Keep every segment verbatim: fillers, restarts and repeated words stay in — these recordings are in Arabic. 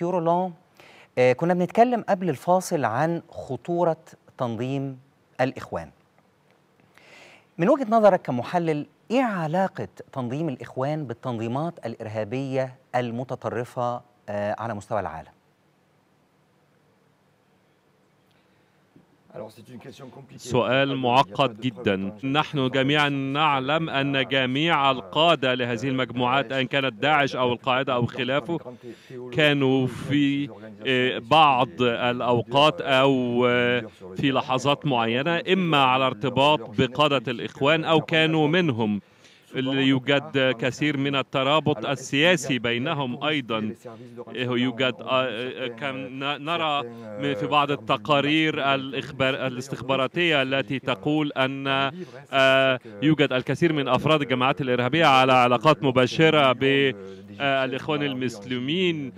يورولان، كنا بنتكلم قبل الفاصل عن خطورة تنظيم الإخوان. من وجهة نظرك كمحلل، إيه علاقة تنظيم الإخوان بالتنظيمات الإرهابية المتطرفة على مستوى العالم؟ سؤال معقد جدا. نحن جميعا نعلم أن جميع القادة لهذه المجموعات، أن كانت داعش أو القاعدة أو خلافه، كانوا في بعض الأوقات أو في لحظات معينة إما على ارتباط بقادة الإخوان أو كانوا منهم. يوجد كثير من الترابط السياسي بينهم أيضا. يوجد نرى في بعض التقارير الاستخباراتية التي تقول أن يوجد الكثير من أفراد الجماعات الإرهابية على علاقات مباشرة بالإخوان المسلمين،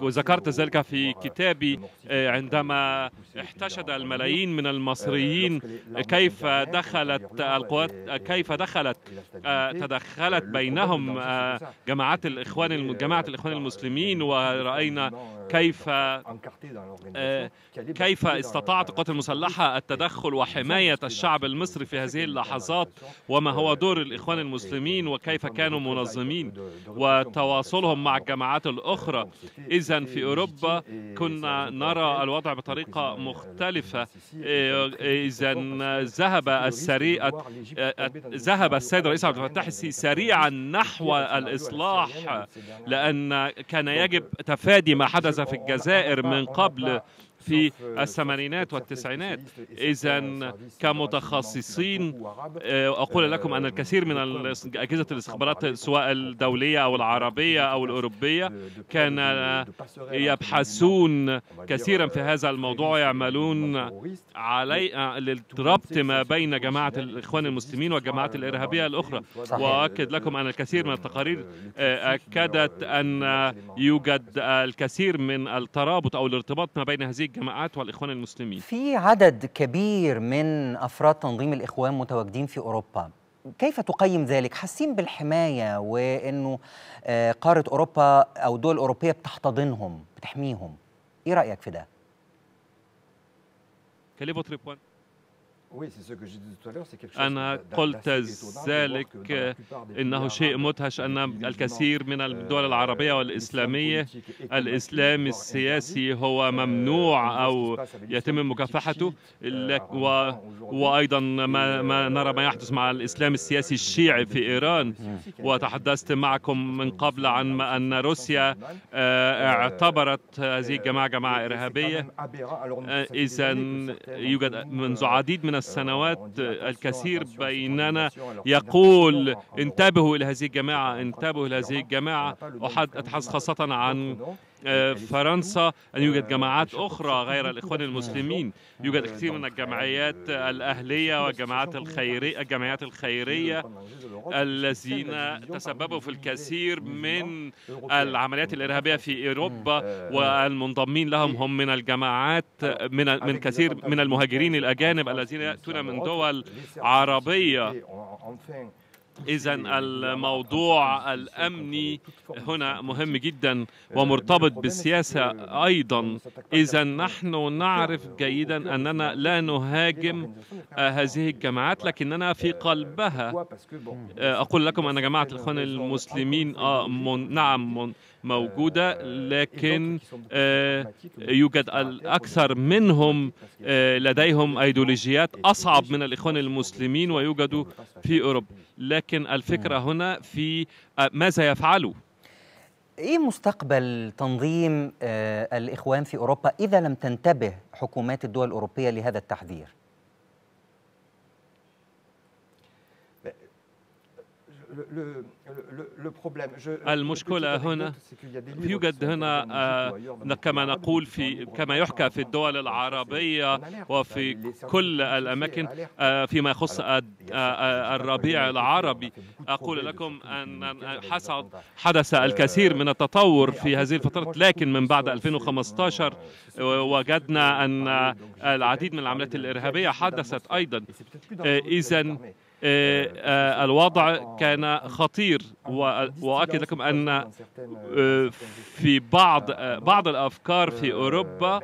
وذكرت ذلك في كتابي عندما احتشد الملايين من المصريين كيف دخلت القوات كيف دخلت تدخلت بينهم جماعات الإخوان جماعة الإخوان المسلمين، ورأينا كيف كيف استطاعت القوات المسلحة التدخل وحماية الشعب المصري في هذه اللحظات، وما هو دور الإخوان المسلمين وكيف كانوا منظمين وتواصلهم مع الجماعات الأخرى. إذن في أوروبا كنا نرى الوضع بطريقة مختلفة. إذن ذهب السريع ذهب السيد الرئيس عبد الفتاح السيسي سريعا نحو الإصلاح، لأن كان يجب تفادي ما حدث في الجزائر من قبل في الثمانينات والتسعينات. إذن كمتخصصين أقول لكم أن الكثير من أجهزة الاستخبارات سواء الدولية أو العربية أو الأوروبية كان يبحثون كثيرا في هذا الموضوع، يعملون على الربط ما بين جماعة الإخوان المسلمين والجماعات الإرهابية الأخرى. وأؤكد لكم أن الكثير من التقارير أكدت أن يوجد الكثير من الترابط أو الارتباط ما بين هذه الجماعات والإخوان المسلمين. في عدد كبير من أفراد تنظيم الإخوان متواجدين في أوروبا، كيف تقيم ذلك؟ حاسين بالحماية وأنه قارة أوروبا أو دول أوروبية بتحتضنهم بتحميهم، إيه رأيك في ده؟ أنا قلت ذلك. إنه شيء مدهش أن الكثير من الدول العربية والإسلامية الإسلام السياسي هو ممنوع أو يتم مكافحته، وأيضا ما, ما نرى ما يحدث مع الإسلام السياسي الشيعي في إيران. وتحدثت معكم من قبل عن أن روسيا اعتبرت هذه الجماعة جماعة إرهابية. إذن يوجد منذ عديد من السنوات الكثير بيننا يقول انتبهوا إلى هذه الجماعة، انتبهوا إلى هذه الجماعة. أتحدث خاصة عن فرنسا، أن يوجد جماعات أخرى غير الإخوان المسلمين. يوجد كثير من الجمعيات الأهلية والجماعات الخيرية الجمعيات الخيرية الذين تسببوا في الكثير من العمليات الإرهابية في أوروبا، والمنضمين لهم هم من الجماعات من من كثير من المهاجرين الأجانب الذين يأتون من دول عربية. إذن الموضوع الأمني هنا مهم جدا ومرتبط بالسياسة أيضا. إذن نحن نعرف جيدا أننا لا نهاجم هذه الجماعات لكننا في قلبها. أقول لكم أن جماعة الإخوان المسلمين آه من نعم من موجودة، لكن يوجد الأكثر منهم لديهم أيديولوجيات أصعب من الإخوان المسلمين ويوجدوا في أوروبا. لكن الفكرة هنا في ماذا يفعلوا؟ إيه مستقبل تنظيم الإخوان في أوروبا إذا لم تنتبه حكومات الدول الأوروبية لهذا التحذير؟ المشكلة هنا يوجد هنا آه كما نقول في كما يحكى في الدول العربية وفي كل الأماكن آه فيما يخص آه آه الربيع العربي. أقول لكم أن حصل حدث الكثير من التطور في هذه الفترة، لكن من بعد ألفين وخمسة عشر وجدنا أن العديد من العمليات الإرهابية حدثت أيضا. آه إذن الوضع كان خطير، وأؤكد لكم أن في بعض بعض الأفكار في أوروبا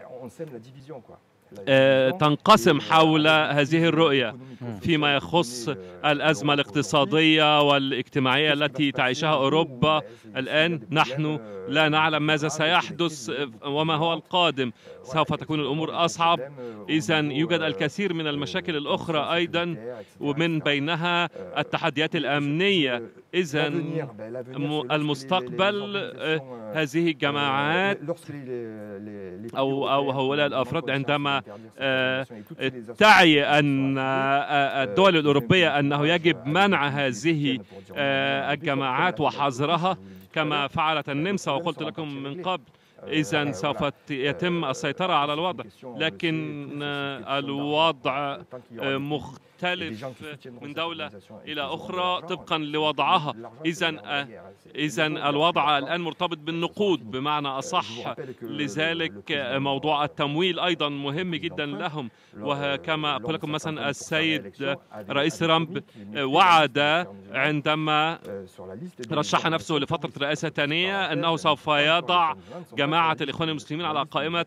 تنقسم حول هذه الرؤية فيما يخص الأزمة الاقتصادية والاجتماعية التي تعيشها أوروبا الآن. نحن لا نعلم ماذا سيحدث وما هو القادم، سوف تكون الأمور أصعب. إذا يوجد الكثير من المشاكل الأخرى أيضا، ومن بينها التحديات الأمنية. إذا المستقبل هذه الجماعات أو أو هؤلاء الأفراد عندما تعي أن الدول الأوروبية أنه يجب منع هذه الجماعات وحظرها كما فعلت النمسا وقلت لكم من قبل، إذا سوف يتم السيطرة على الوضع. لكن الوضع مختلف من دولة إلى أخرى طبقا لوضعها. إذا إذا الوضع الآن مرتبط بالنقود بمعنى أصح، لذلك موضوع التمويل أيضا مهم جدا لهم. وكما أقول لكم مثلا السيد رئيس ترامب وعد عندما رشح نفسه لفترة رئاسة ثانية أنه سوف يضع جماعة الإخوان المسلمين على قائمة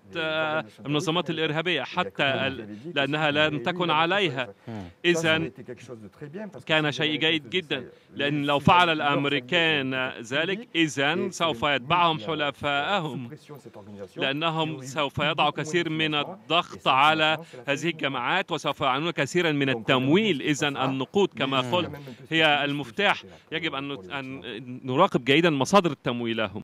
المنظمات الإرهابية حتى لأنها لن تكن عليها. إذا كان شيء جيد جدا، لأن لو فعل الأمريكان ذلك إذا سوف يتبعهم حلفائهم، لأنهم سوف يضعوا كثير من الضغط على هذه الجماعات وسوف يعانون كثيرا من التمويل. إذا النقود كما قلت هي المفتاح، يجب أن نراقب جيدا مصادر تمويلهم.